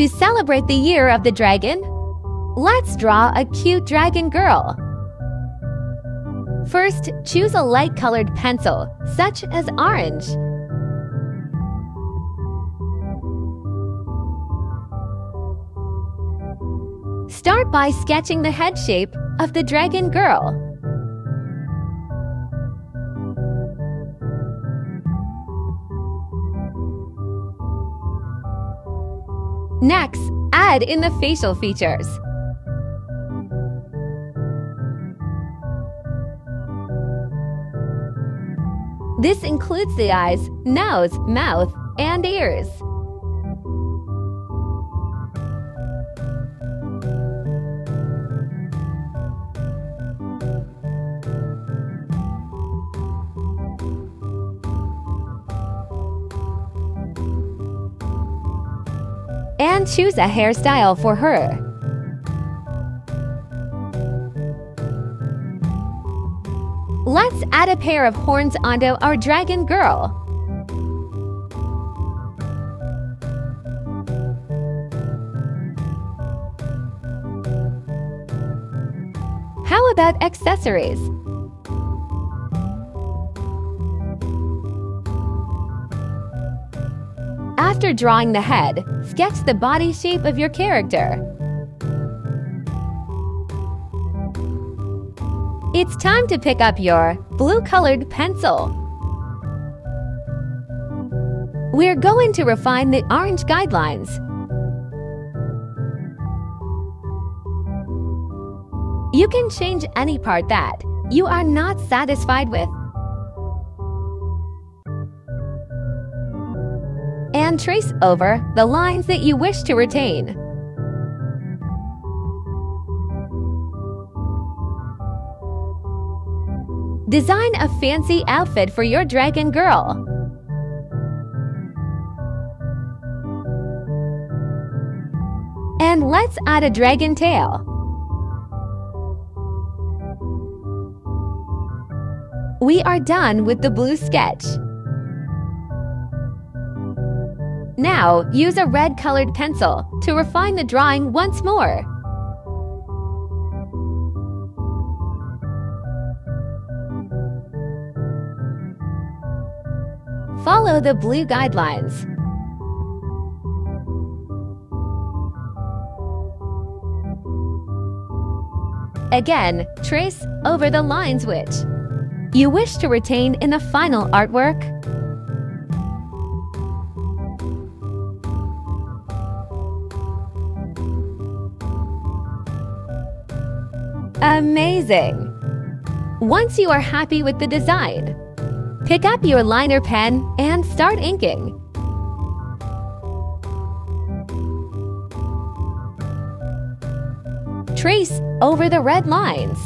To celebrate the year of the dragon, let's draw a cute dragon girl. First, choose a light-colored pencil, such as orange. Start by sketching the head shape of the dragon girl. Next, add in the facial features. This includes the eyes, nose, mouth, and ears. And choose a hairstyle for her. Let's add a pair of horns onto our dragon girl. How about accessories? After drawing the head, sketch the body shape of your character. It's time to pick up your blue-colored pencil. We're going to refine the orange guidelines. You can change any part that you are not satisfied with. And trace over the lines that you wish to retain. Design a fancy outfit for your dragon girl. And let's add a dragon tail. We are done with the blue sketch. Now, use a red-colored pencil to refine the drawing once more. Follow the blue guidelines. Again, trace over the lines which you wish to retain in the final artwork. Amazing! Once you are happy with the design, pick up your liner pen and start inking. Trace over the red lines.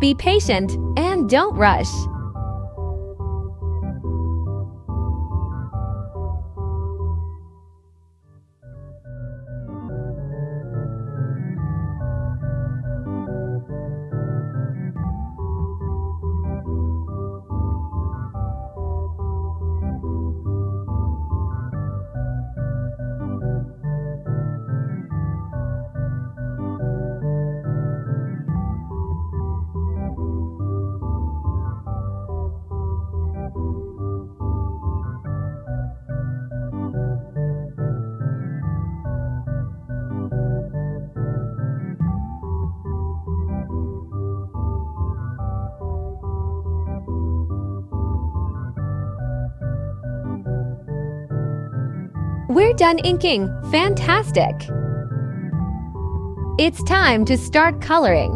Be patient and don't rush. We're done inking. Fantastic! It's time to start coloring.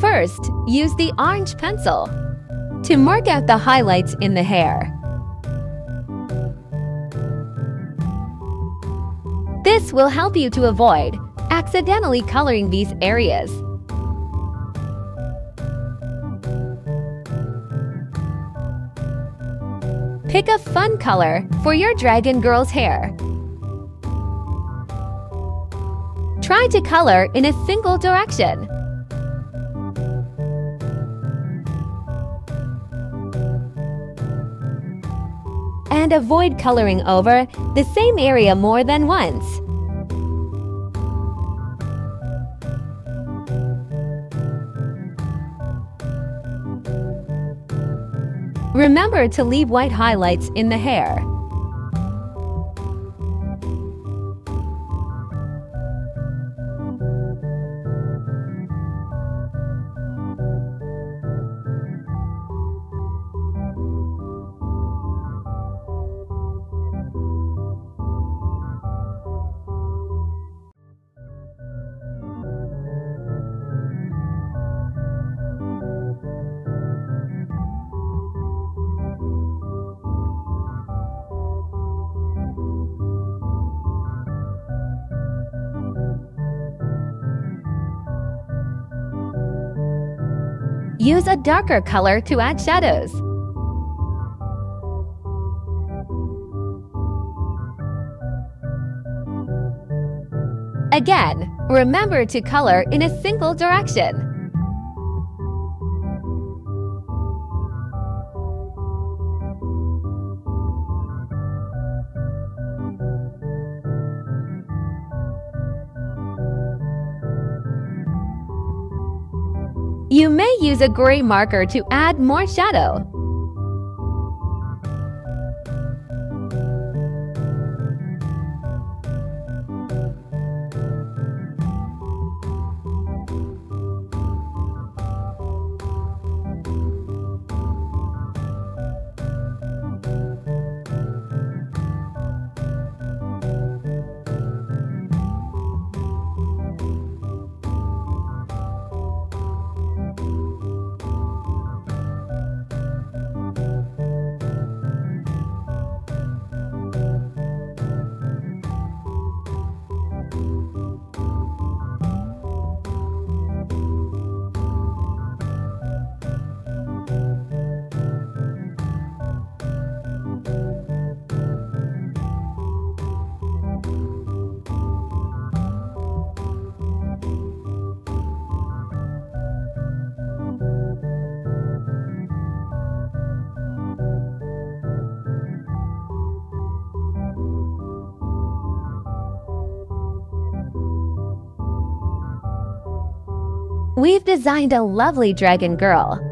First, use the orange pencil to mark out the highlights in the hair. This will help you to avoid accidentally coloring these areas. Pick a fun color for your dragon girl's hair. Try to color in a single direction. And avoid coloring over the same area more than once. Remember to leave white highlights in the hair. Use a darker color to add shadows. Again, remember to color in a single direction. You may use a gray marker to add more shadow. We've designed a lovely dragon girl.